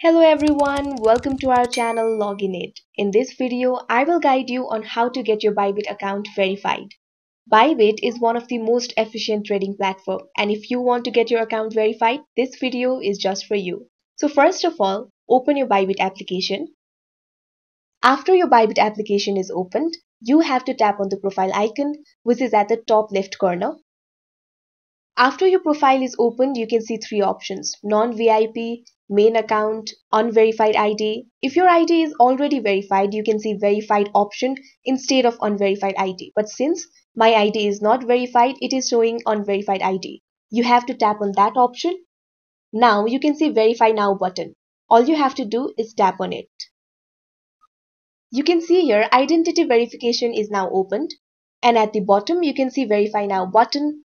Hello everyone, welcome to our channel Login Aid. In this video, I will guide you on how to get your Bybit account verified. Bybit is one of the most efficient trading platforms, and if you want to get your account verified, this video is just for you. So first of all, open your Bybit application. After your Bybit application is opened, you have to tap on the profile icon, which is at the top left corner. After your profile is opened, you can see three options: non-VIP, main account, unverified ID. If your ID is already verified, you can see verified option instead of unverified ID. But since my ID is not verified, it is showing unverified ID. You have to tap on that option. Now you can see verify now button. All you have to do is tap on it. You can see here identity verification is now opened, and at the bottom you can see verify now button.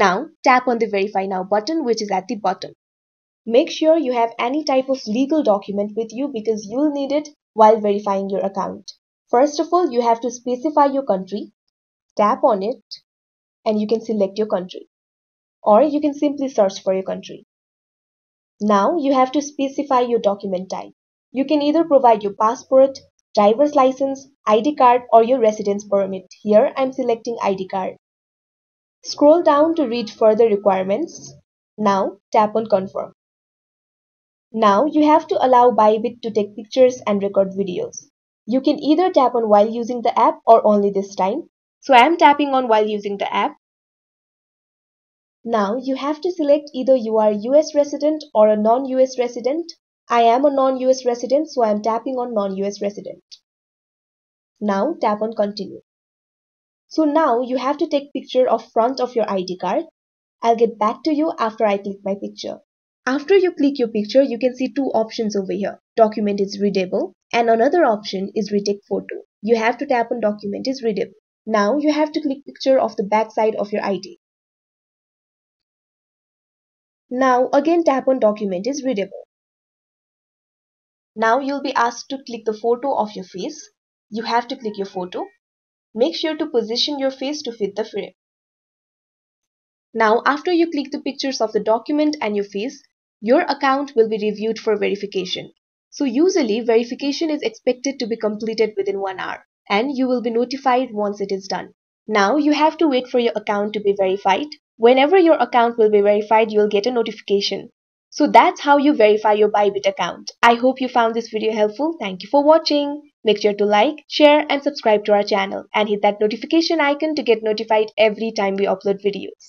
Now tap on the verify now button, which is at the bottom. Make sure you have any type of legal document with you because you'll need it while verifying your account. First of all, you have to specify your country. Tap on it and you can select your country, or you can simply search for your country. Now you have to specify your document type. You can either provide your passport, driver's license, ID card, or your residence permit. Here I'm selecting ID card. Scroll down to read further requirements. Now tap on confirm. Now you have to allow Bybit to take pictures and record videos. You can either tap on while using the app or only this time. So I am tapping on while using the app. Now you have to select either you are US resident or a non-US resident. I am a non-US resident, so I am tapping on non-US resident. Now tap on continue. So now you have to take picture of front of your ID card. I'll get back to you after I click my picture. After you click your picture, you can see two options over here. Document is readable, and another option is retake photo. You have to tap on document is readable. Now you have to click picture of the back side of your ID. Now again tap on document is readable. Now you'll be asked to click the photo of your face. You have to click your photo. Make sure to position your face to fit the frame. Now, after you click the pictures of the document and your face, your account will be reviewed for verification. So usually, verification is expected to be completed within 1 hour, and you will be notified once it is done. Now, you have to wait for your account to be verified. Whenever your account will be verified, you will get a notification. So that's how you verify your Bybit account. I hope you found this video helpful. Thank you for watching. Make sure to like, share and subscribe to our channel, and hit that notification icon to get notified every time we upload videos.